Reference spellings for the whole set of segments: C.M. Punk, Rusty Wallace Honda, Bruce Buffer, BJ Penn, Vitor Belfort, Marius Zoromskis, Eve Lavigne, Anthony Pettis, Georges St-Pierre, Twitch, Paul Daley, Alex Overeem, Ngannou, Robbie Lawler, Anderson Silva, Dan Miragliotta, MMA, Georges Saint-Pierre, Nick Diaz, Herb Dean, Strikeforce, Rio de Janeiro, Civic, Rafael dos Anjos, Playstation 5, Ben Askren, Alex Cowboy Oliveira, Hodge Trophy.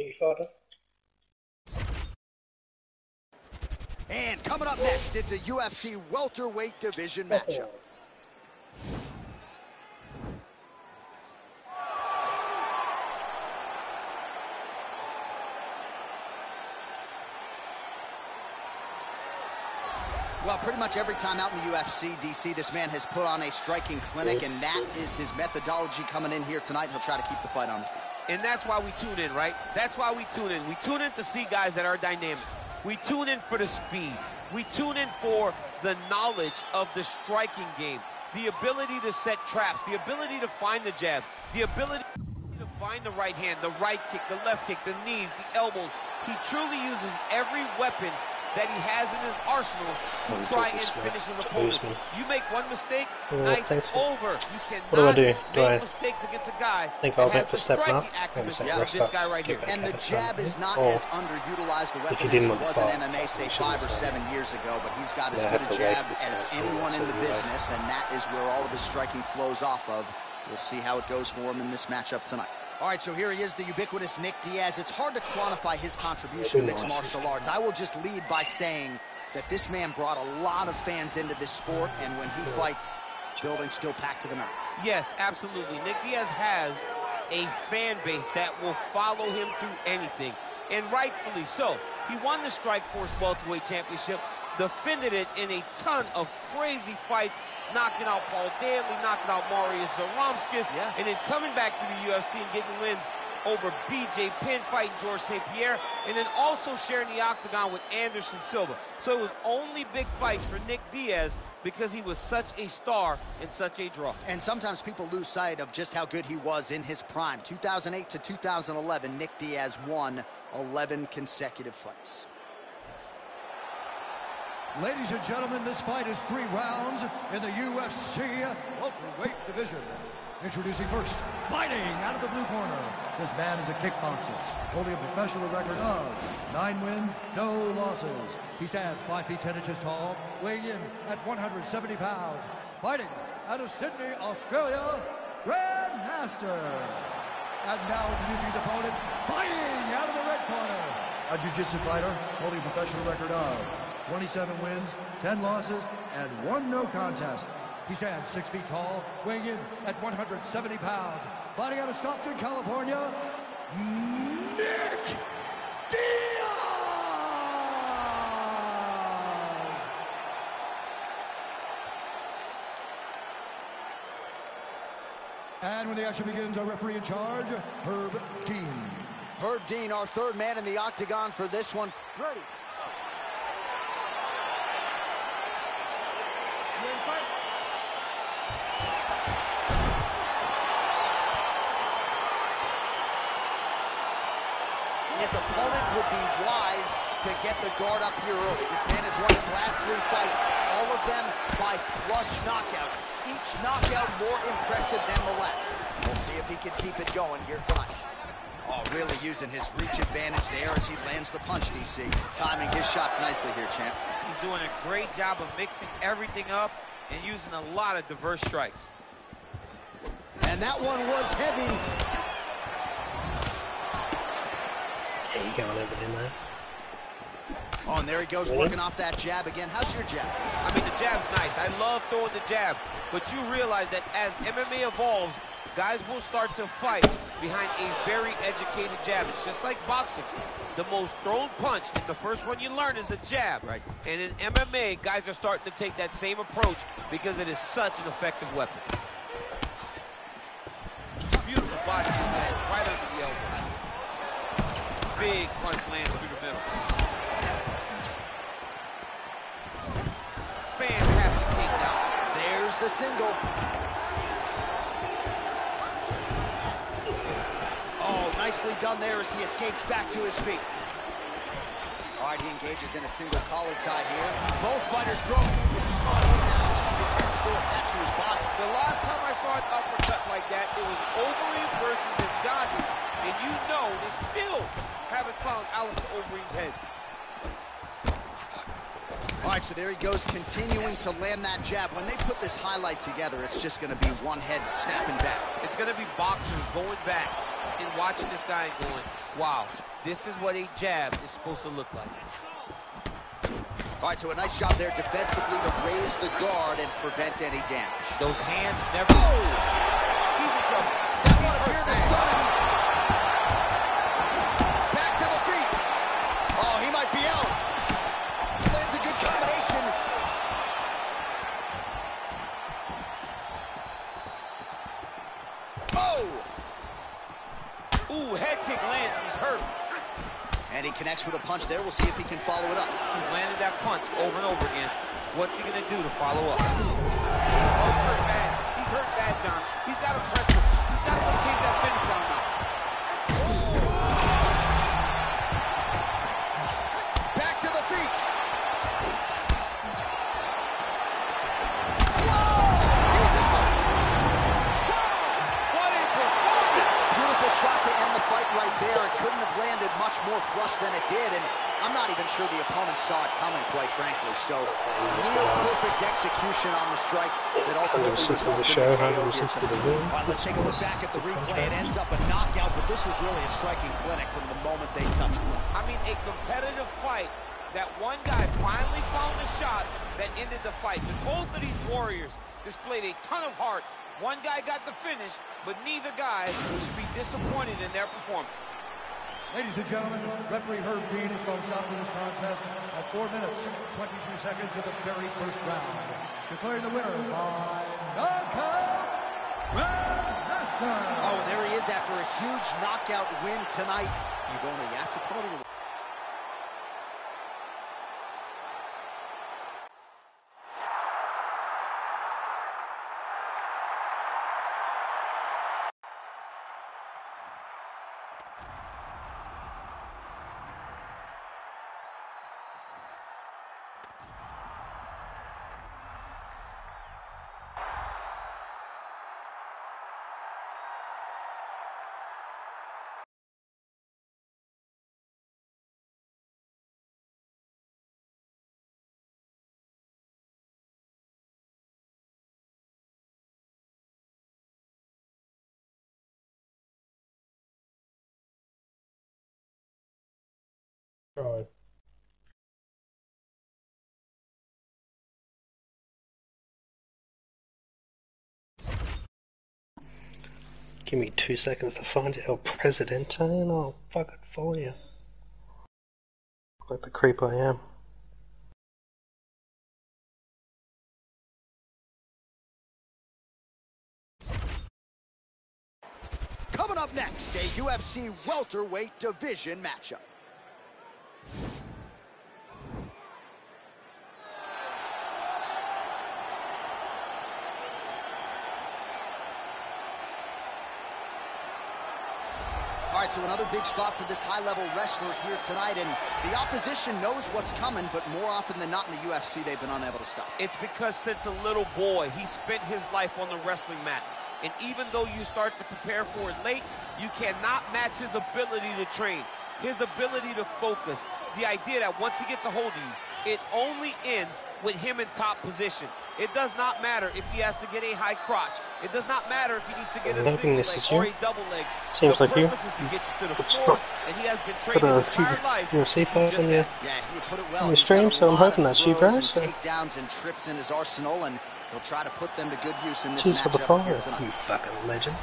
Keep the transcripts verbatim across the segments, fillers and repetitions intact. Any further? And coming up next, it's a U F C welterweight division matchup. Well, pretty much every time out in the U F C, D C, this man has put on a striking clinic, and that is his methodology coming in here tonight. He'll try to keep the fight on the feet. And that's why we tune in, right? That's why we tune in. We tune in to see guys that are dynamic. We tune in for the speed. We tune in for the knowledge of the striking game, the ability to set traps, the ability to find the jab, the ability to find the right hand, the right kick, the left kick, the knees, the elbows. He truly uses every weapon that he has in his arsenal to try and finish his opponent. You make one mistake, night's over. You cannot make mistakes against a guy that has the striking accuracy of this guy right here. And the jab is not as underutilized a weapon as it was in M M A, say, five or seven years ago, but he's got as good a jab as anyone in the business, and that is where all of his striking flows off of. We'll see how it goes for him in this matchup tonight. All right, so here he is, the ubiquitous Nick Diaz. It's hard to quantify his contribution to mixed martial arts. I will just lead by saying that this man brought a lot of fans into this sport, and when he fights, building's still packed to the mountains. Yes, absolutely. Nick Diaz has a fan base that will follow him through anything, and rightfully so. He won the Strikeforce Welterweight Championship, defended it in a ton of crazy fights, knocking out Paul Daley, knocking out Marius Zoromskis, yeah. and then coming back to the U F C and getting wins over B J Penn, fighting Georges Saint-Pierre, and then also sharing the octagon with Anderson Silva. So it was only big fights for Nick Diaz because he was such a star and such a draw. And sometimes people lose sight of just how good he was in his prime. two thousand eight to two thousand eleven, Nick Diaz won eleven consecutive fights. Ladies and gentlemen, this fight is three rounds in the U F C welterweight division. Introducing first, fighting out of the blue corner. This man is a kickboxer, holding a professional record of nine wins, no losses. He stands five feet ten inches tall, weighing in at one hundred seventy pounds. Fighting out of Sydney, Australia, Grand Master. And now introducing his opponent, fighting out of the red corner. A jiu-jitsu fighter, holding a professional record of twenty-seven wins, ten losses, and one no contest. He stands six feet tall, weighing in at one hundred seventy pounds. Fighting out of Stockton, California, Nick Diaz! And when the action begins, our referee in charge, Herb Dean. Herb Dean, our third man in the octagon for this one. Ready. His opponent would be wise to get the guard up here early. This man has won his last three fights, all of them by flush knockout. Each knockout more impressive than the last. We'll see if he can keep it going here tonight. Oh, really using his reach advantage there as he lands the punch, D C. Timing his shots nicely here, champ. He's doing a great job of mixing everything up and using a lot of diverse strikes. And that one was heavy. Yeah, you got over there, man. Oh, and there he goes, really? Working off that jab again. How's your jab? I mean, the jab's nice. I love throwing the jab. But you realize that as M M A evolves, guys will start to fight behind a very educated jab. It's just like boxing. The most thrown punch, the first one you learn is a jab. Right. And in M M A, guys are starting to take that same approach because it is such an effective weapon. Beautiful body attack right under the elbow. Big punch lands through the middle. Fantastic takedown. There's the single. Nicely done there as he escapes back to his feet. All right, he engages in a single collar tie here. Both fighters throw him on his ass. His head's still attached to his body. The last time I saw an uppercut like that, it was Overeem versus Ngannou. And you know they still haven't found Alex Overeem's head. All right, so there he goes, continuing to land that jab. When they put this highlight together, it's just going to be one head snapping back. It's going to be boxers going back. and watching this guy and going, wow, this is what a jab is supposed to look like. All right, so a nice job there defensively to raise the guard and prevent any damage. Those hands never... Oh! He's in trouble. That one appeared to stun him. Back to the feet. Oh, he might be out. Lands a good combination. Oh! Ooh, head kick lands and he's hurt. And he connects with a punch there. We'll see if he can follow it up. He landed that punch over and over again. What's he going to do to follow up? Oh, he's hurt bad. He's hurt bad, John. He's got to press him. He's got to change that finish down now. Oh. Back to the feet. Whoa! He's out. Whoa! What a performance. Beautiful shot to end the fight right there. It couldn't have landed much more flush than it did, and I'm not even sure the opponent saw it coming, quite frankly. So, near-perfect execution on the strike that ultimately resulted in the K O. Right, let's take a look back at the replay. It ends up a knockout, but this was really a striking clinic from the moment they touched it. I mean, a competitive fight that one guy finally found the shot that ended the fight. But both of these warriors displayed a ton of heart. One guy got the finish, but neither guy should be disappointed in their performance. Ladies and gentlemen, referee Herb Dean has called a stop to this contest at four minutes, twenty-two seconds of the very first round. Declaring the winner by knockout, Ben Askren. Oh, there he is after a huge knockout win tonight. You've only have to put it away. God. Give me two seconds to find it, El Presidente, and I'll fucking follow you. Like the creep I am. Coming up next, a U F C welterweight division matchup. All right, so another big spot for this high-level wrestler here tonight, and the opposition knows what's coming, but more often than not in the U F C, they've been unable to stop. It's because since a little boy, he spent his life on the wrestling mats, and even though you start to prepare for it late, you cannot match his ability to train, his ability to focus. The idea that once he gets a hold of you, it only ends with him in top position. It does not matter if he has to get a high crotch. It does not matter if he needs to get a single leg or a double leg. Seems the like you. Is to get you to the floor, and he has been training his entire life. You'll see fights on your well. Stream, so I'm hoping that's you guys. So. Takedowns and trips in his arsenal, and he'll try to put them to good use in this matchup. Cheers for the fire, you fucking legend.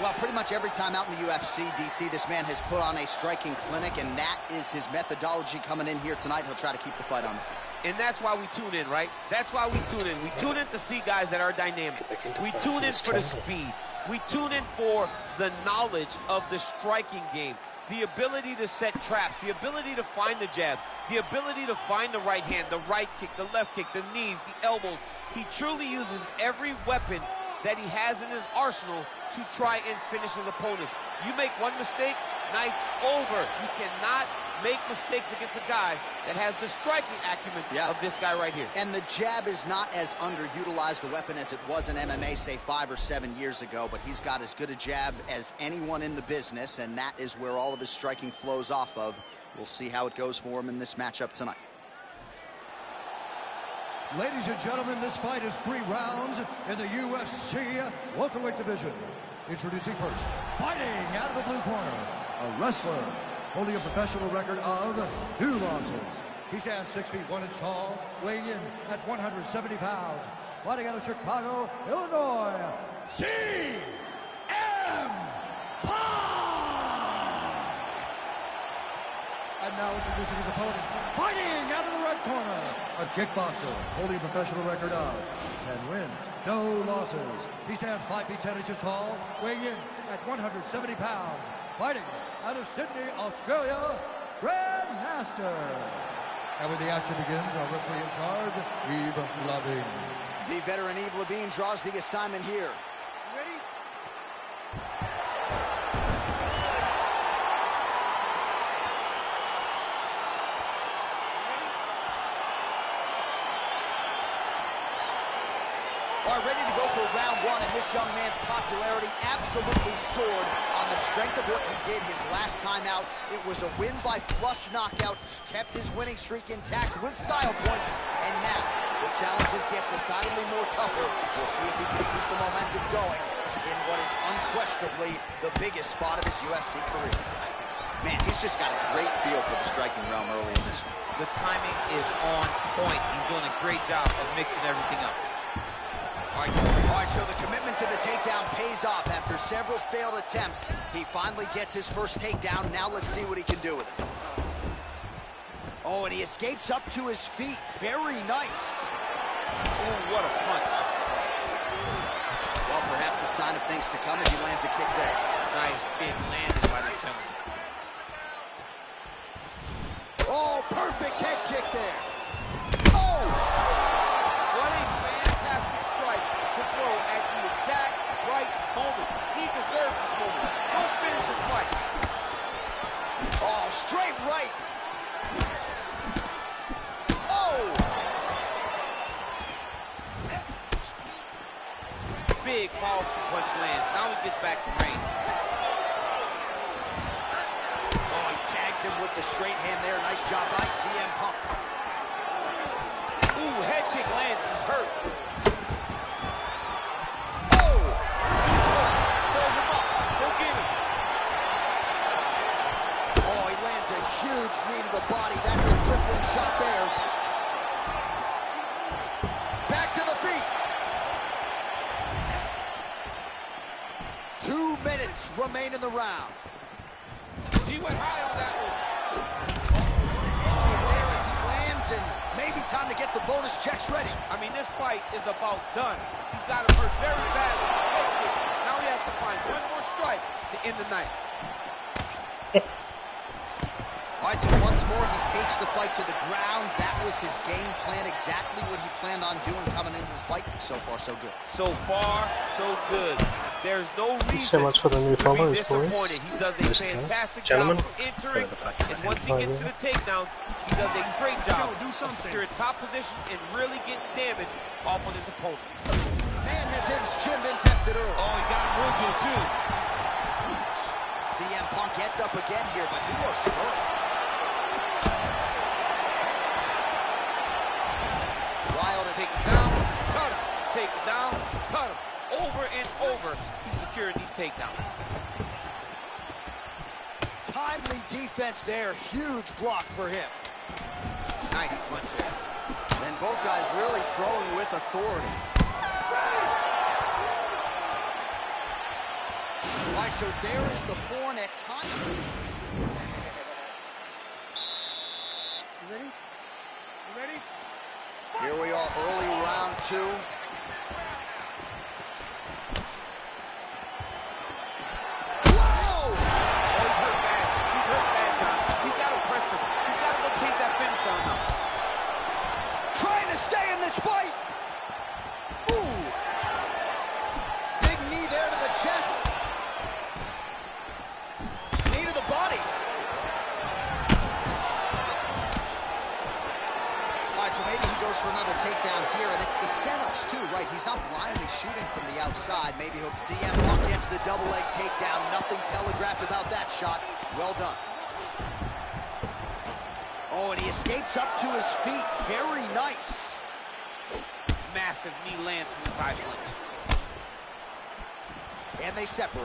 Well, pretty much every time out in the U F C, D C, this man has put on a striking clinic, and that is his methodology coming in here tonight. He'll try to keep the fight on the field. And that's why we tune in, right? That's why we tune in. We tune in to see guys that are dynamic. We tune in for the speed. We tune in for the knowledge of the striking game, the ability to set traps, the ability to find the jab, the ability to find the right hand, the right kick, the left kick, the knees, the elbows. He truly uses every weapon that he has in his arsenal to try and finish his opponents. You make one mistake, night's over. You cannot make mistakes against a guy that has the striking acumen yeah. of this guy right here. And the jab is not as underutilized a weapon as it was in M M A, say, five or seven years ago, but he's got as good a jab as anyone in the business, and that is where all of his striking flows off of. We'll see how it goes for him in this matchup tonight. Ladies and gentlemen, this fight is three rounds in the U F C welterweight division. Introducing first, fighting out of the blue corner, a wrestler holding a professional record of two losses. He stands six feet one inch tall, weighing in at one hundred seventy pounds, fighting out of Chicago, Illinois, C M Punk! And now introducing his opponent, fighting out of the red corner, a kickboxer holding a professional record of ten wins, no losses. He stands five feet ten inches tall, weighing in at one hundred seventy pounds, fighting out of Sydney, Australia, Grandmaster. And when the action begins, our referee in charge, Eve Lavigne. The veteran Eve Lavigne draws the assignment here. Ready? Are ready to go for round one, and this young man's popularity absolutely soared on the strength of what he did his last time out. It was a win by flush knockout, kept his winning streak intact with style points, and now the challenges get decidedly more tougher. We'll see if he can keep the momentum going in what is unquestionably the biggest spot of his U F C career. Man, he's just got a great feel for the striking realm early in this one. The timing is on point. He's doing a great job of mixing everything up. All right, all right, so the commitment to the takedown pays off. After several failed attempts, he finally gets his first takedown. Now let's see what he can do with it. Oh, and he escapes up to his feet. Very nice. Oh, what a punch. Well, perhaps a sign of things to come as he lands a kick there. Nice kick landed by the Timbers. Oh, perfect head kick there. Straight right. Oh! Big powerful punch lands. Now we get back to range. Oh, he tags him with the straight hand there. Nice job by C M Punk. Ooh, head kick lands. He's hurt. Knee to the body. That's a crippling shot there. Back to the feet. Two minutes remain in the round. He went high on that one. Oh, there as he lands, and maybe time to get the bonus checks ready. I mean, this fight is about done. He's got him hurt very badly. Now he has to find one more strike to end the night. All right, so once more, he takes the fight to the ground. That was his game plan, exactly what he planned on doing coming into the fight. So far, so good. So far, so good. There's no reason so much for the new followers, disappointed. Boys. He does a fantastic gentlemen. Job of entering, and once he gets to the takedowns, he does a great job do of securing top position and really getting damage off on his opponent. Man has his chin been tested early. Oh, he got him real good, too. C M Punk gets up again here, but he looks hurt. Take him down, cut him, take him down, cut him. Over and over, he's securing these takedowns. Timely defense there, huge block for him. Nice punch there. And both guys really throwing with authority. Why, so there is the horn at time. You ready? You ready? Here we are, early round two. Whoa! Oh, he's hurt bad. He's hurt bad, John. He's got to press him. He's got to go take that finish down now. Trying to stay in this fight. Ooh! Big knee there to the chest. Knee to the body. So maybe he goes for another takedown here, and it's the setups too, right? He's not blindly shooting from the outside. Maybe he'll C M Punk gets the double leg takedown. Nothing telegraphed about that shot. Well done. Oh, and he escapes up to his feet. Very nice. Massive knee lands from the title. and they separate.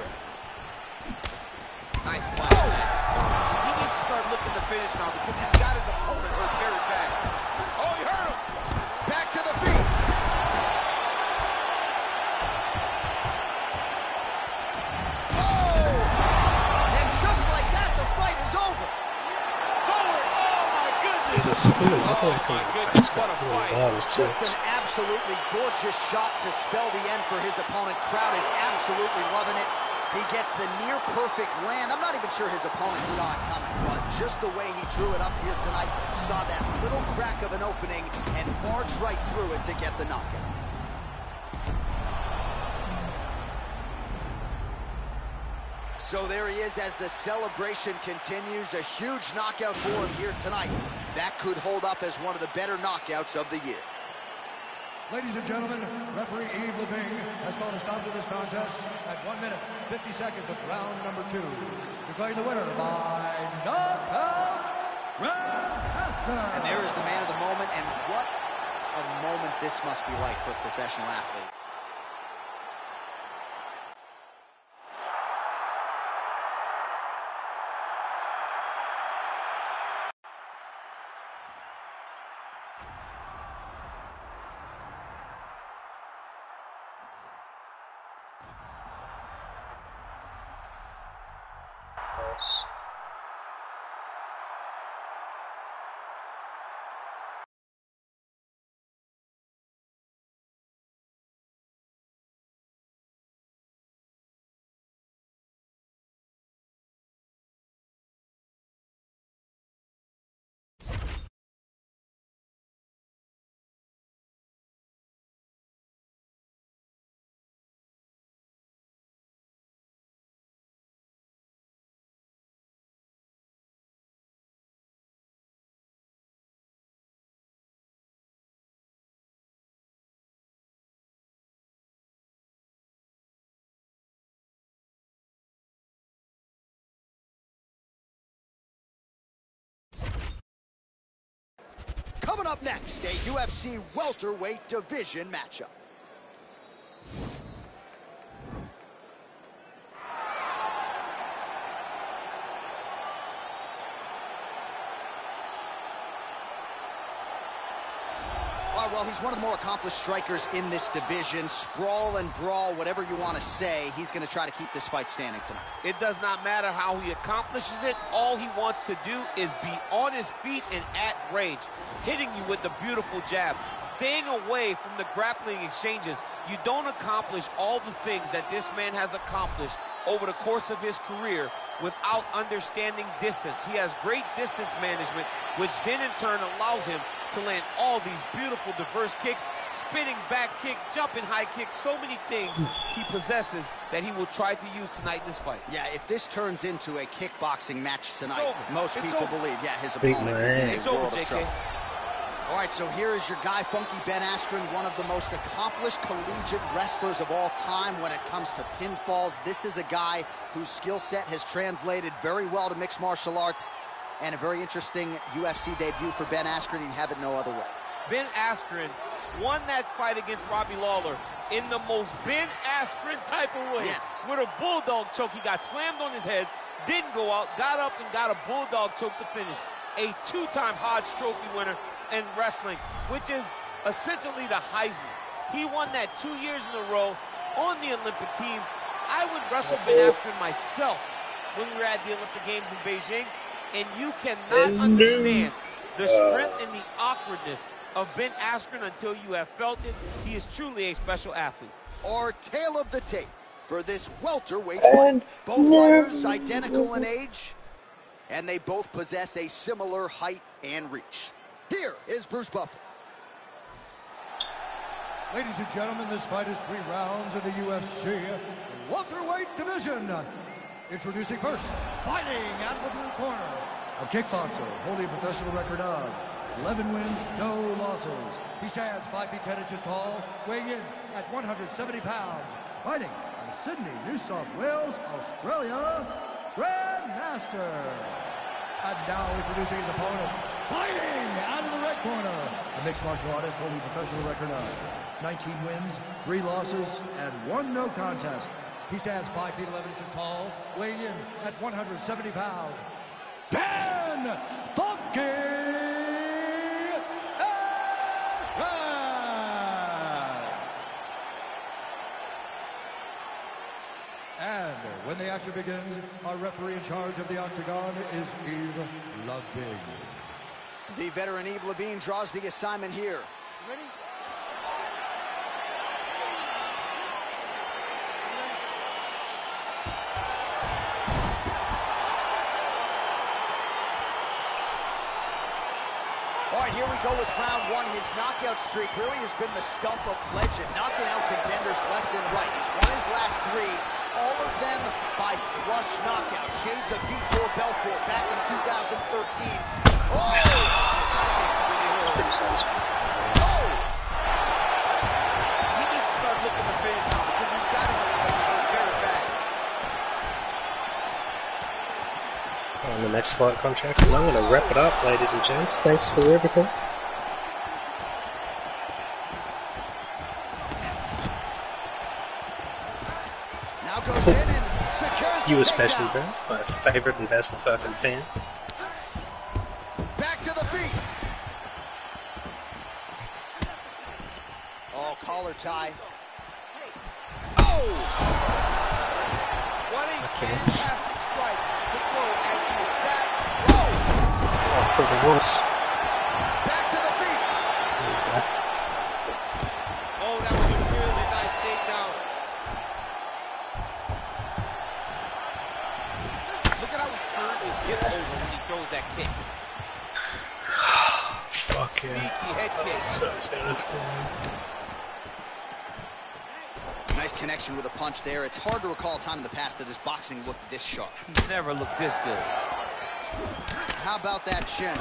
Nice play. Oh. He needs to start looking to finish now because he's got his opponent hurt very bad. Oh, he hurt him. Back to the feet. Oh! And just like that, the fight is over. It's over. Oh, my goodness. He's a spoon. Oh, my goodness. What a fight. Just an absolutely gorgeous shot to spell the end for his opponent. Crowd is absolutely loving it. He gets the near-perfect land. I'm not even sure his opponent saw it coming, but just the way he drew it up here tonight, saw that little crack of an opening and barged right through it to get the knockout. So there he is as the celebration continues. A huge knockout for him here tonight. That could hold up as one of the better knockouts of the year. Ladies and gentlemen, referee Eve Lavigne has called a stop to this contest at one minute, fifty seconds of round number two. Declaring the winner by knockout, Ben Askren. And there is the man of the moment, and what a moment this must be like for a professional athlete. Coming up next, a U F C welterweight division matchup. All right, well, he's one of the more accomplished strikers in this division. Sprawl and brawl, whatever you want to say, he's going to try to keep this fight standing tonight. It does not matter how he accomplishes it. All he wants to do is be on his feet and at range, hitting you with the beautiful jab, staying away from the grappling exchanges. You don't accomplish all the things that this man has accomplished over the course of his career without understanding distance. He has great distance management, which then in turn allows him to land all these beautiful, diverse kicks, spinning back kick, jumping high kick, so many things he possesses that he will try to use tonight in this fight. Yeah, if this turns into a kickboxing match tonight, most it's people over. believe, yeah, his opponent is in a world of trouble. All right, so here is your guy, Funky Ben Askren, one of the most accomplished collegiate wrestlers of all time when it comes to pinfalls. This is a guy whose skill set has translated very well to mixed martial arts. And a very interesting U F C debut for Ben Askren. You have it no other way. Ben Askren won that fight against Robbie Lawler in the most Ben Askren type of way. Yes. With a bulldog choke. He got slammed on his head, didn't go out, got up and got a bulldog choke to finish. A two-time Hodge Trophy winner in wrestling, which is essentially the Heisman. He won that two years in a row on the Olympic team. I would wrestle Ben Askren myself when we were at the Olympic Games in Beijing. And you cannot understand the strength and the awkwardness of Ben Askren until you have felt it. He is truly a special athlete. Our tale of the tape for this welterweight fight. Both fighters identical in age, and they both possess a similar height and reach. Here is Bruce Buffer. Ladies and gentlemen, this fight is three rounds in the U F C welterweight division. Introducing first, fighting out of the blue corner, a kickboxer holding a professional record of eleven wins, no losses. He stands five feet ten inches tall, weighing in at one hundred seventy pounds. Fighting from Sydney, New South Wales, Australia, Ben Askren. And now introducing his opponent, fighting out of the red corner, a mixed martial artist holding a professional record of nineteen wins, three losses, and one no contest. He stands five feet eleven inches tall, weighing in at one hundred seventy pounds. Ben Funky Askren! And when the action begins, our referee in charge of the octagon is Eve Lavigne. The veteran Eve Lavigne draws the assignment here. Ready? Here we go with round one. His knockout streak really has been the stuff of legend, knocking out contenders left and right. He's won his last three, all of them by flush knockout. Shades of Vitor Belfort back in two thousand thirteen. Oh! Oh! He needs to start looking the face now because he's got his very back. On the next fight contract, and I'm going to wrap it up, ladies and gents. Thanks for everything. Now goes in and secures you especially, bro. My favorite and best fucking fan. Back to the feet. Oh, collar tie. Oh. Okay. The wolf. Back to the feet. Okay. Oh, that was a really nice takedown. Look at how he turns his hip yeah. over when he throws that kick. Fuck yeah. Sneaky head kick. So sad. Nice connection with a punch there. It's hard to recall a time in the past that his boxing looked this sharp. He's never looked this good. How about that shin?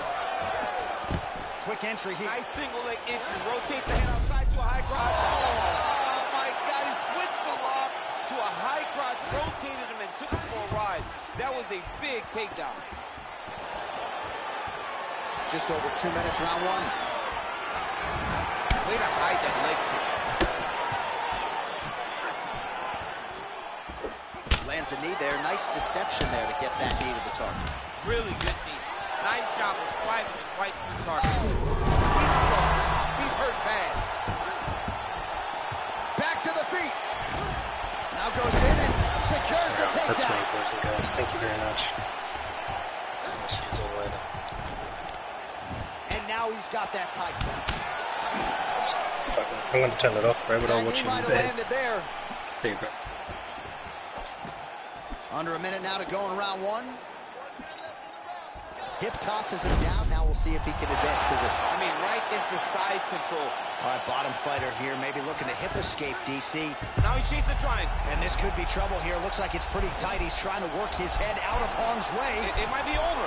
Quick entry here. Nice single leg entry. Rotates the head outside to a high crotch. Oh. Oh, my God. He switched the lock to a high crotch, rotated him, and took him for a ride. That was a big takedown. Just over two minutes, round one. Way to hide that leg kick. Lands a knee there. Nice deception there to get that knee to the target. Really good knee. Nice job of driving it right to the target. He's close. He's hurt bad. Back to the feet. Now goes in and secures the takedown. That's my person, guys. Thank you very much. I'll see you later. And now he's got that tight. I'm going to turn it off, right? But I'll watch you in bed. There you go. Under a minute now to go in round one. Hip tosses him down. Now we'll see if he can advance position. I mean, right into side control. All right, bottom fighter here, maybe looking to hip escape, D C. Now he sees the triangle. And this could be trouble here. Looks like it's pretty tight. He's trying to work his head out of harm's way. It, it might be over.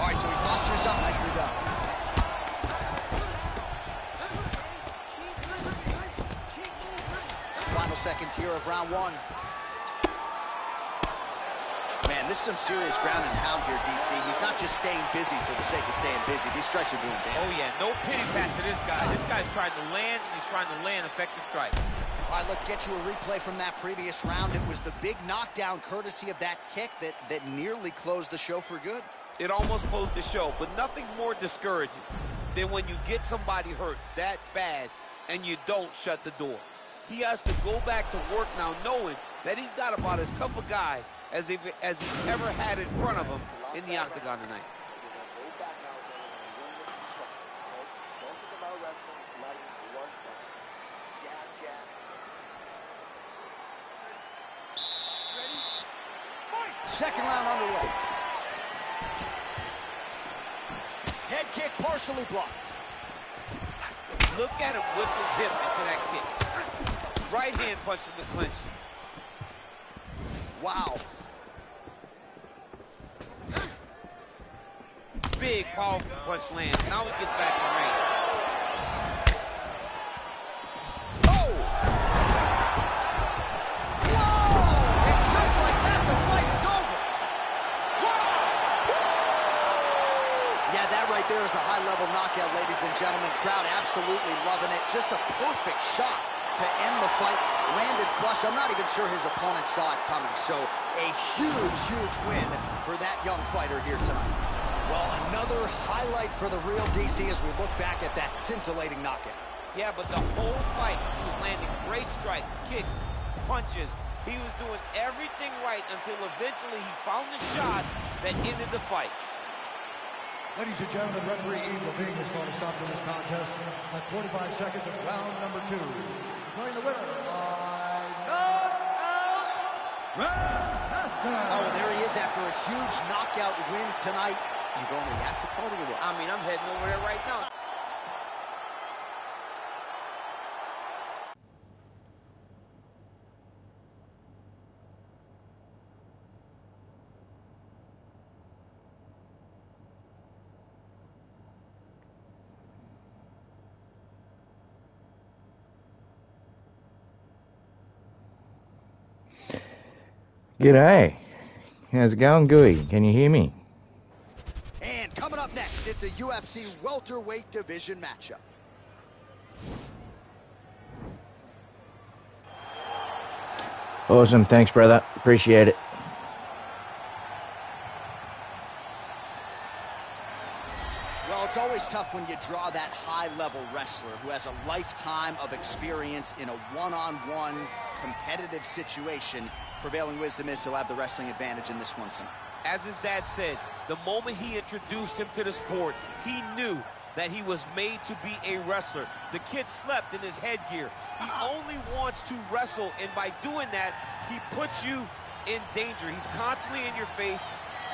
All right, so he postures up. Nicely done. Final seconds here of round one. Man, this is some serious ground and pound here, D C. He's not just staying busy for the sake of staying busy. These strikes are doing damage. Oh, yeah. No pity pat to this guy. This guy's trying to land, and he's trying to land effective strikes. All right, let's get you a replay from that previous round. It was the big knockdown courtesy of that kick that, that nearly closed the show for good. It almost closed the show, but nothing's more discouraging than when you get somebody hurt that bad and you don't shut the door. He has to go back to work now knowing that he's got about as tough a guy As, if, as he's ever had in front of him in the octagon tonight. Second round underway. Head kick partially blocked. Look at him whip his hip into that kick. Right hand punches the clinch. Wow. Big, powerful punch lands. Now we get back to range. Oh! Whoa! And just like that, the fight is over. Whoa! Yeah, that right there There is a high-level knockout, ladies and gentlemen. Crowd absolutely loving it. Just a perfect shot to end the fight. Landed flush. I'm not even sure his opponent saw it coming. So a huge, huge win for that young fighter here tonight. Well, another highlight for the real D C as we look back at that scintillating knockout. Yeah, but the whole fight, he was landing great strikes, kicks, punches. He was doing everything right until eventually he found the shot that ended the fight. Ladies and gentlemen, referee Eve Lavigne is going to stop for this contest at forty-five seconds of round number two. Playing the winner by knockout, Ben Askren. Oh, there he is after a huge knockout win tonight. You going to the after party or what? I mean, I'm heading over there right now. G'day. How's it going, Gooey? Can you hear me? And coming up next, it's a U F C welterweight division matchup. Awesome. Thanks, brother. Appreciate it. Well, it's always tough when you draw that high-level wrestler who has a lifetime of experience in a one-on-one competitive situation. Prevailing wisdom is he'll have the wrestling advantage in this one tonight. As his dad said, the moment he introduced him to the sport, he knew that he was made to be a wrestler. The kid slept in his headgear. He only wants to wrestle, and by doing that, he puts you in danger. He's constantly in your face,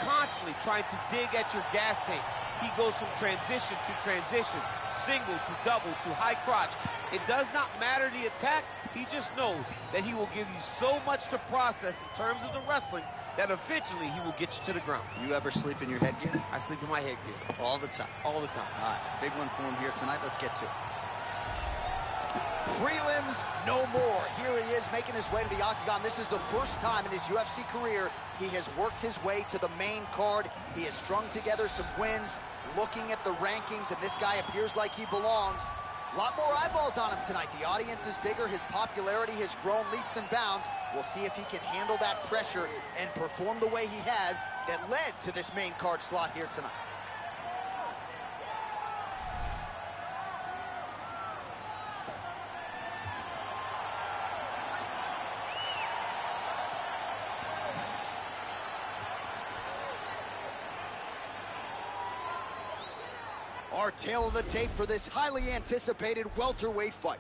constantly trying to dig at your gas tank. He goes from transition to transition, single to double to high crotch. It does not matter the attack. He just knows that he will give you so much to process in terms of the wrestling that eventually he will get you to the ground. You ever sleep in your headgear? I sleep in my headgear. All the time. All the time. All right. Big one for him here tonight. Let's get to it. Prelims no more. Here he is making his way to the octagon. This is the first time in his U F C career he has worked his way to the main card. He has strung together some wins, looking at the rankings, and this guy appears like he belongs. A lot more eyeballs on him tonight. The audience is bigger. His popularity has grown leaps and bounds. We'll see if he can handle that pressure and perform the way he has that led to this main card slot here tonight. Our tail of the tape for this highly anticipated welterweight fight.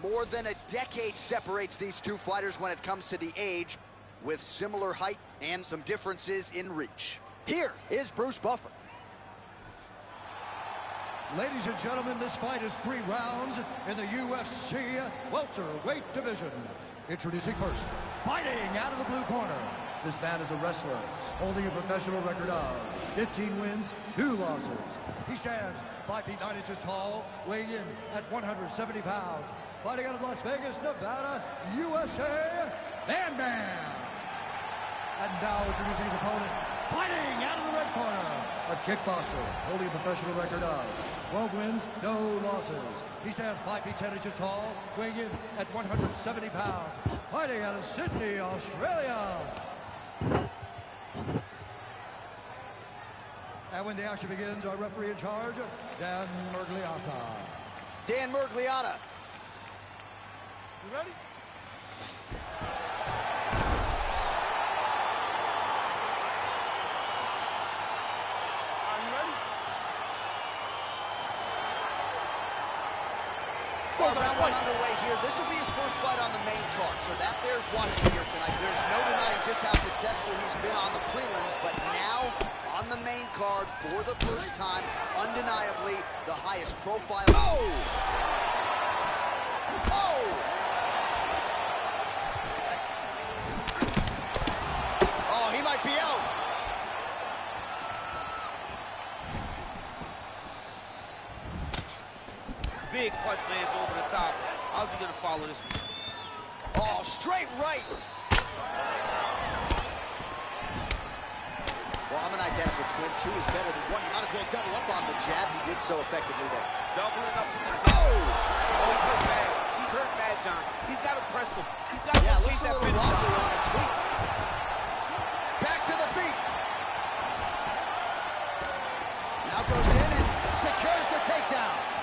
More than a decade separates these two fighters when it comes to the age, with similar height and some differences in reach. Here is Bruce Buffer. Ladies and gentlemen, this fight is three rounds in the U F C welterweight division. Introducing first, fighting out of the blue corner. This man is a wrestler, holding a professional record of fifteen wins, two losses. He stands five feet nine inches tall, weighing in at one hundred seventy pounds. Fighting out of Las Vegas, Nevada, U S A, Man Man. And now introducing his opponent, fighting out of the red corner, a kickboxer, holding a professional record of twelve wins, no losses. He stands five feet ten inches tall, weighing in at one hundred seventy pounds. Fighting out of Sydney, Australia. And when the action begins, our referee in charge, Dan Miragliotta. Dan Miragliotta. You ready? Are you ready? Well, round one underway here. This will be his first fight on the main card, so that bears watching here tonight. There's no denying just how successful he's been on the prelims, but now on the main card for the first time, undeniably the highest profile. Oh! Oh! Oh, he might be out. Big punch lands over the top. How's he gonna follow this one? Oh, straight right. I'm an identical twin. Two is better than one. You might as well double up on the jab. He did so effectively there. Doubling up. Oh! Oh, he's hurt bad. He's hurt bad, John. He's got to press him. He's got to yeah, lose that pin. Yeah, looks on his feet. Back to the feet. Now goes in and secures the takedown.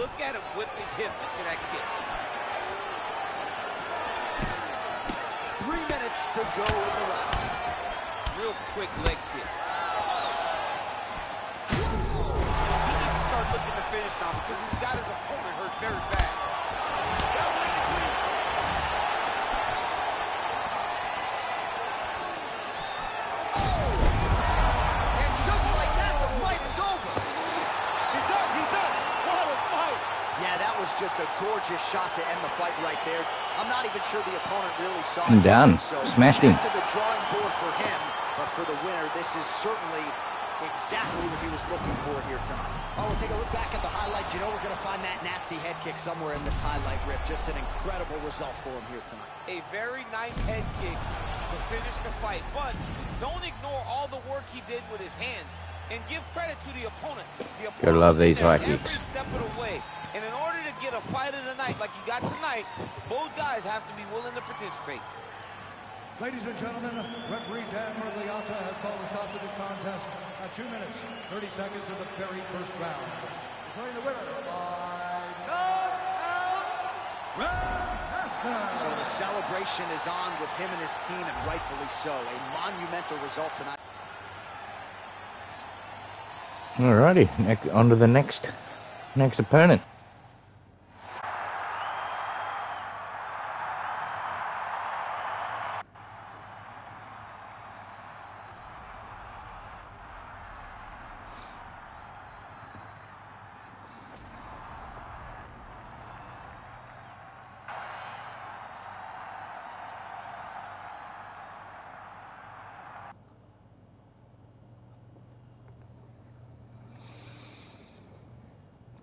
Look at him whip his hip into that kick. Three minutes to go in the round. Real quick leg kick. Whoa. He needs to start looking to finish now because he's got his opponent hurt very bad. Just a gorgeous shot to end the fight right there. I'm not even sure the opponent really saw it. Done. So smashed him. To the drawing board for him, but for the winner, this is certainly exactly what he was looking for here tonight. Oh, we'll take a look back at the highlights. You know we're going to find that nasty head kick somewhere in this highlight rip. Just an incredible result for him here tonight. A very nice head kick to finish the fight, but don't ignore all the work he did with his hands. And give credit to the opponent. The opponent I love these high kicks. Every step of the way. And in order to get a fight of the night like you got tonight, both guys have to be willing to participate. Ladies and gentlemen, referee Dan Miragliotta has called a stop to this contest at two minutes, thirty seconds of the very first round. Declaring the winner by knockout, Ben Askren. So the celebration is on with him and his team, and rightfully so. A monumental result tonight. Alrighty, ne- on to the next, next opponent.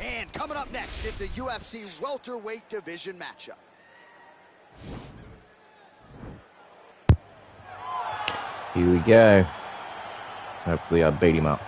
And coming up next, it's a U F C welterweight division matchup. Here we go. Hopefully I beat him up.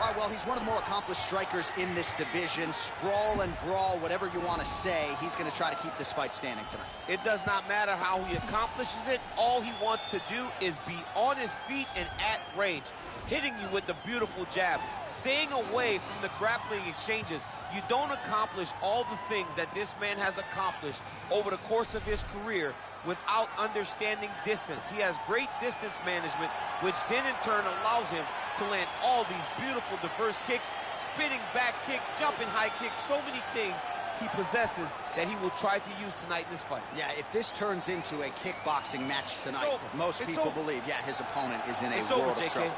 Right, well, he's one of the more accomplished strikers in this division. Sprawl and brawl, whatever you want to say, he's going to try to keep this fight standing tonight. It does not matter how he accomplishes it. All he wants to do is be on his feet and at range, hitting you with the beautiful jab, staying away from the grappling exchanges. You don't accomplish all the things that this man has accomplished over the course of his career without understanding distance. He has great distance management, which then in turn allows him to land all these beautiful, diverse kicks, spinning back kick, jumping high kick, so many things he possesses that he will try to use tonight in this fight. Yeah, if this turns into a kickboxing match tonight, most it's people over. believe, yeah, his opponent is in a it's world over, J K. Of trouble.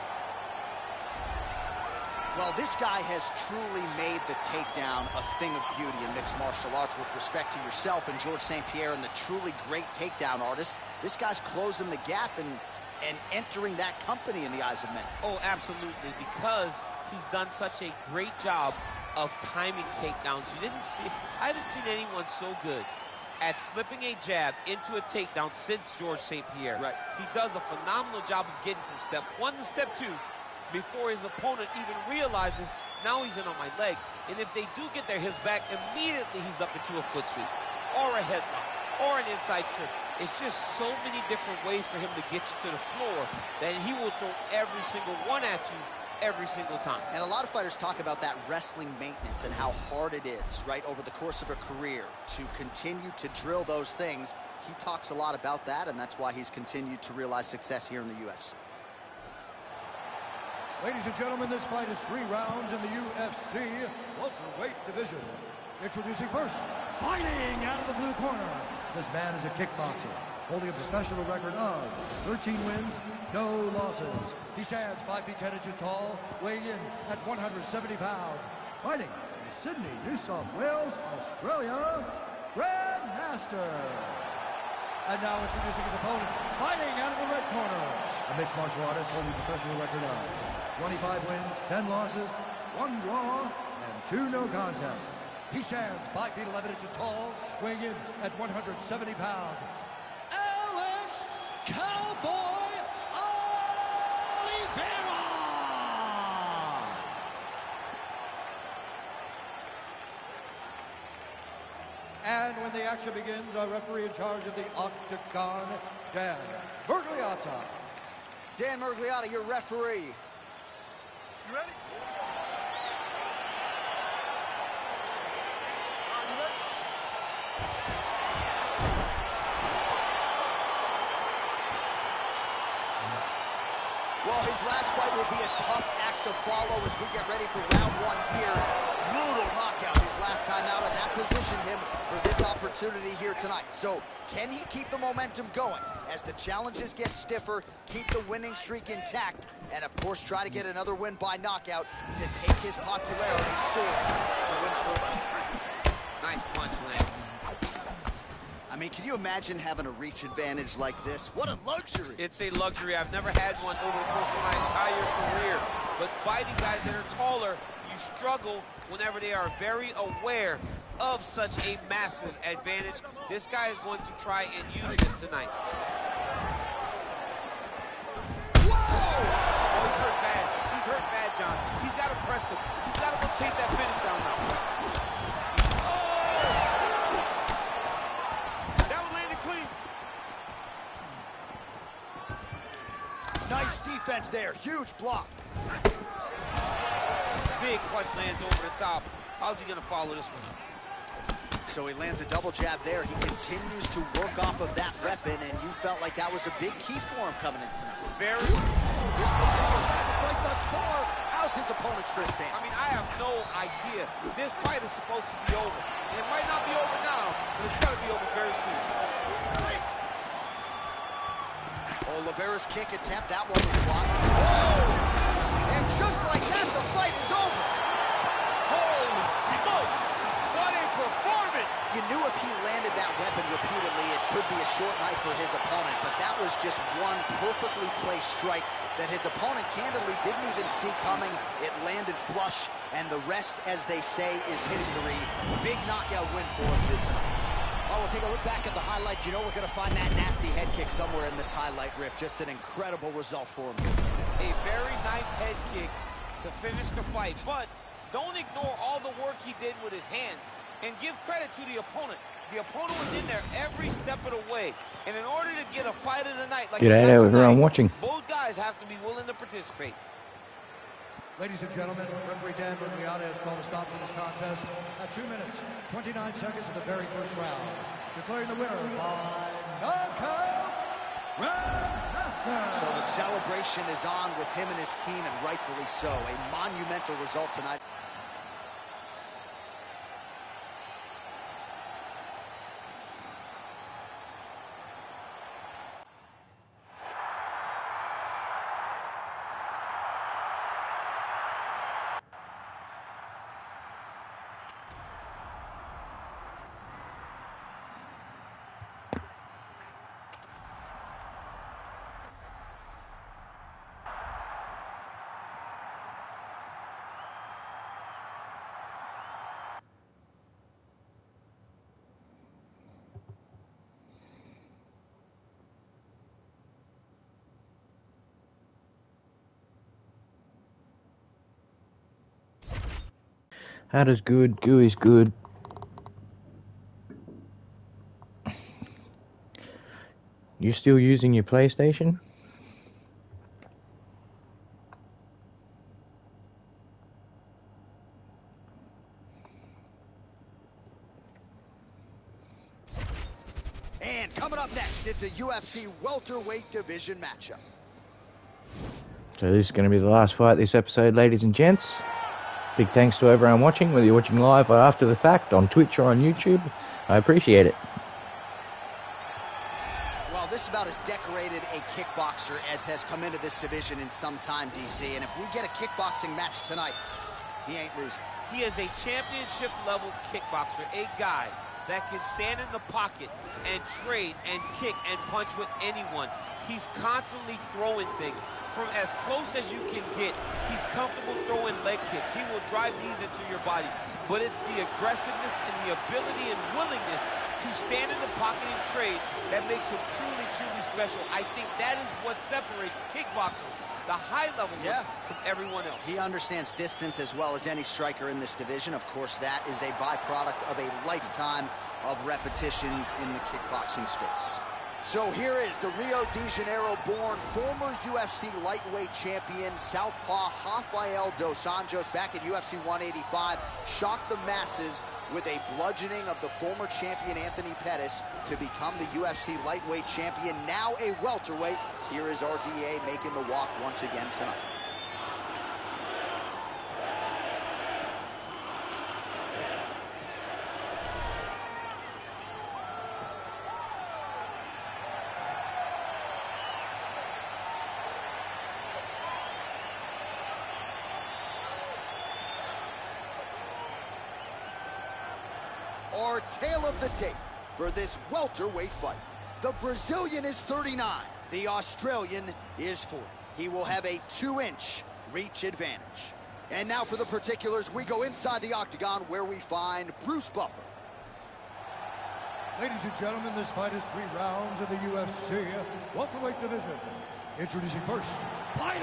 Well, this guy has truly made the takedown a thing of beauty in mixed martial arts. With respect to yourself and Georges Saint Pierre and the truly great takedown artists, this guy's closing the gap and, and entering that company in the eyes of men. Oh, absolutely, because he's done such a great job of timing takedowns. You didn't see, I haven't seen anyone so good at slipping a jab into a takedown since Georges Saint Pierre. Right. He does a phenomenal job of getting from step one to step two, before his opponent even realizes, now he's in on my leg. And if they do get their hips back, immediately he's up into a foot sweep. or a headlock, or an inside trip. It's just so many different ways for him to get you to the floor that he will throw every single one at you every single time. And a lot of fighters talk about that wrestling maintenance and how hard it is, right, over the course of a career to continue to drill those things. He talks a lot about that, and that's why he's continued to realize success here in the U F C. Ladies and gentlemen, this fight is three rounds in the U F C welterweight division. Introducing first, fighting out of the blue corner. This man is a kickboxer, holding a professional record of thirteen wins, no losses. He stands five feet ten inches tall, weighing in at one hundred seventy pounds. Fighting in Sydney, New South Wales, Australia, Grandmaster. And now introducing his opponent, fighting out of the red corner, a mixed martial artist holding a professional record of twenty-five wins, ten losses, one draw, and two no contests. He stands five feet eleven inches tall, weighing in at one hundred seventy pounds. Alex Cowboy Oliveira! And when the action begins, our referee in charge of the Octagon, Dan Miragliotta. Dan Miragliotta, your referee. You ready? Well, his last fight will be a tough act to follow as we get ready for round one here. Brutal knockout his last time out, and that positioned him for this opportunity here tonight. So can he keep the momentum going as the challenges get stiffer, keep the winning streak intact, and of course try to get another win by knockout to take his popularity soaring to another level. Nice punch, Lynn. I mean, can you imagine having a reach advantage like this? What a luxury. It's a luxury. I've never had one over the course of my entire career. But fighting guys that are taller, you struggle whenever they are very aware of such a massive advantage. This guy is going to try and use this tonight. Whoa! Oh, he's hurt bad. He's hurt bad, John. He's got to press him. He's got to go chase that finish down now. Nice defense there, huge block. Big punch lands over the top. How's he gonna follow this one? So he lands a double jab there. He continues to work off of that weapon, and you felt like that was a big key for him coming in tonight. Very. Whoa! Whoa! Fight thus far. How's his opponent still standing? I mean, I have no idea. This fight is supposed to be over, and it might not be over now, but it's gonna be over very soon. Nice. Oliveira's kick attempt, that one was blocked. Oh! And just like that, the fight is over. Holy smokes! What a performance! You knew if he landed that weapon repeatedly, it could be a short night for his opponent, but that was just one perfectly placed strike that his opponent candidly didn't even see coming. It landed flush, and the rest, as they say, is history. Big knockout win for him here tonight. Well, we'll take a look back at the highlights. You know we're going to find that nasty head kick somewhere in this highlight, Rip. Just an incredible result for him. A very nice head kick to finish the fight, but don't ignore all the work he did with his hands and give credit to the opponent. The opponent was in there every step of the way, and in order to get a fight of the night, like yeah, that was around watching. Both guys have to be willing to participate. Ladies and gentlemen, referee Dan Miragliotta has called a stop to this contest at two minutes, twenty-nine seconds of the very first round. Declaring the winner by knockout, Grandmaster. So the celebration is on with him and his team, and rightfully so. A monumental result tonight. That is good. Gooey's good. You still using your PlayStation? And coming up next, it's a U F C welterweight division matchup. So this is going to be the last fight this episode, ladies and gents. Big thanks to everyone watching, whether you're watching live or after the fact, on Twitch or on YouTube. I appreciate it. Well, this is about as decorated a kickboxer as has come into this division in some time, D C. And if we get a kickboxing match tonight, he ain't losing. He is a championship-level kickboxer, a guy that can stand in the pocket and trade and kick and punch with anyone. He's constantly throwing things. From as close as you can get, he's comfortable throwing leg kicks. He will drive these into your body. But it's the aggressiveness and the ability and willingness to stand in the pocket and trade that makes him truly, truly special. I think that is what separates kickboxers, the high level, yeah, from everyone else. He understands distance as well as any striker in this division. Of course, that is a byproduct of a lifetime of repetitions in the kickboxing space. So here is the Rio de Janeiro-born former U F C lightweight champion, Southpaw Rafael dos Anjos, back at U F C one eighty-five, shocked the masses with a bludgeoning of the former champion Anthony Pettis to become the U F C lightweight champion, now a welterweight. Here is R D A making the walk once again tonight. Our tale of the tape for this welterweight fight. The Brazilian is thirty-nine. The Australian is forty. He will have a two-inch reach advantage. And now for the particulars, we go inside the octagon where we find Bruce Buffer. Ladies and gentlemen, this fight is three rounds in the U F C welterweight division. Introducing first, fighting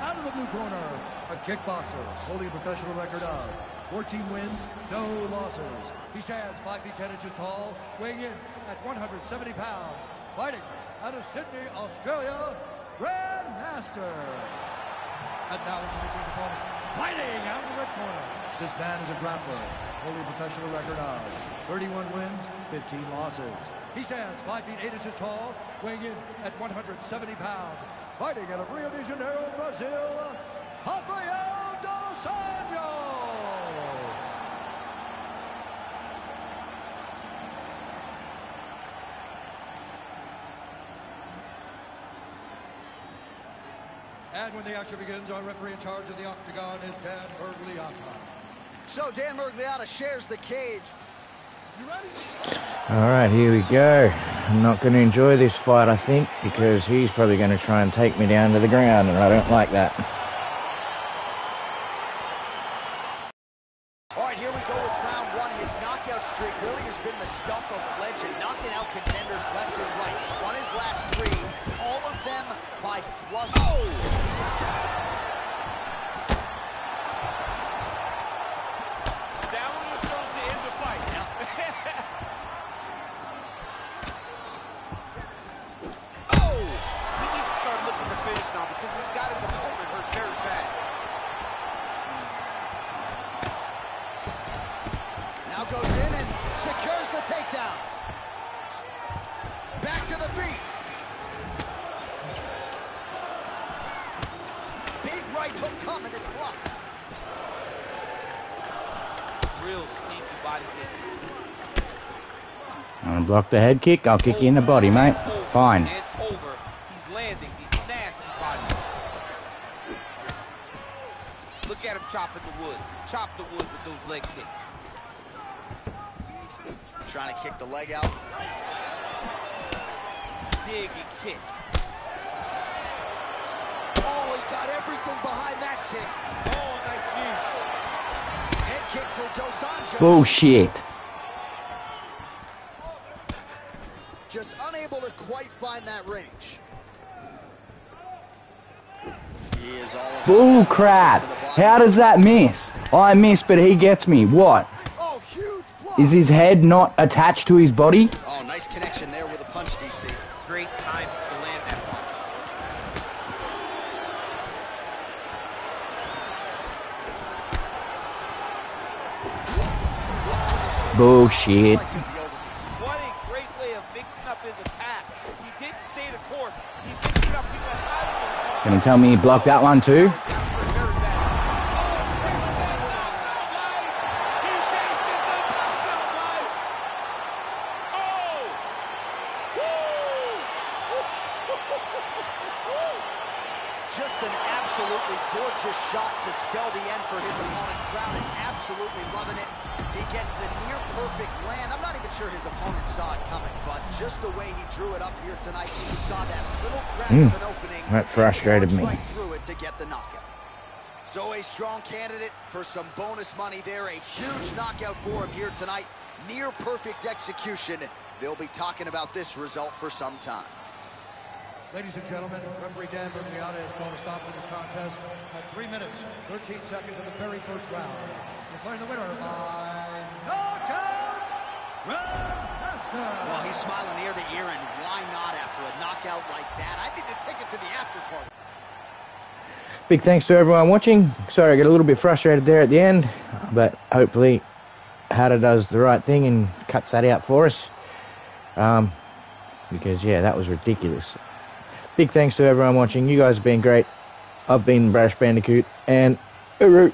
out of the blue corner, a kickboxer holding a professional record of fourteen wins, no losses. He stands five feet ten inches tall, weighing in at one hundred seventy pounds. Fighting out of Sydney, Australia, Grandmaster. And now introducing his opponent, fighting out of the red corner. This man is a grappler, holding a professional record of thirty-one wins, fifteen losses. He stands five feet eight inches tall, weighing in at one hundred seventy pounds. Fighting out of Rio de Janeiro, Brazil, Rafael dos Anjos. And when the action begins, our referee in charge of the octagon is Dan Miragliotta. So Dan Miragliotta shares the cage. You ready? All right, here we go. I'm not going to enjoy this fight, I think, because he's probably going to try and take me down to the ground, and I don't like that. All right, here we go with round one. His knockout streak really has been the stuff of legend, knocking out contenders left and right. He's won his last three, all of them by fluster. Oh! Block the head kick, I'll kick you in the body, mate. Fine. He's landing these nasty body kicks. Look at him chopping the wood. Chop the wood with those leg kicks. Trying to kick the leg out. Dig and kick. Oh, he got everything behind that kick. Oh, nice knee. Head kick for Dos Anjos. Bullshit. Just unable to quite find that range. He is all bull crap. How does that miss? I miss, but he gets me. What? Oh, huge block. Is his head not attached to his body? Oh, nice connection there with a punch, D C. great time to land that punch. Bullshit. What a great way of mixing up his attack. He didn't stay the course. He picked it up. He got out of it. Can you tell me he blocked that one too? That frustrated me. Right through it to get the knockout. So a strong candidate for some bonus money there. A huge knockout for him here tonight. Near perfect execution. They'll be talking about this result for some time. Ladies and gentlemen, referee Dan Miragliotta has called a stop to this contest at three minutes, thirteen seconds of the very first round. Declaring the winner by knockout, Red Master. Well, he's smiling ear to ear, and why not after a knockout like that? I need to take it to the after party. Big thanks to everyone watching. Sorry, I got a little bit frustrated there at the end, but hopefully Hada does the right thing and cuts that out for us. Um, because, yeah, that was ridiculous. Big thanks to everyone watching. You guys have been great. I've been Brash Bandicoot, and Uru.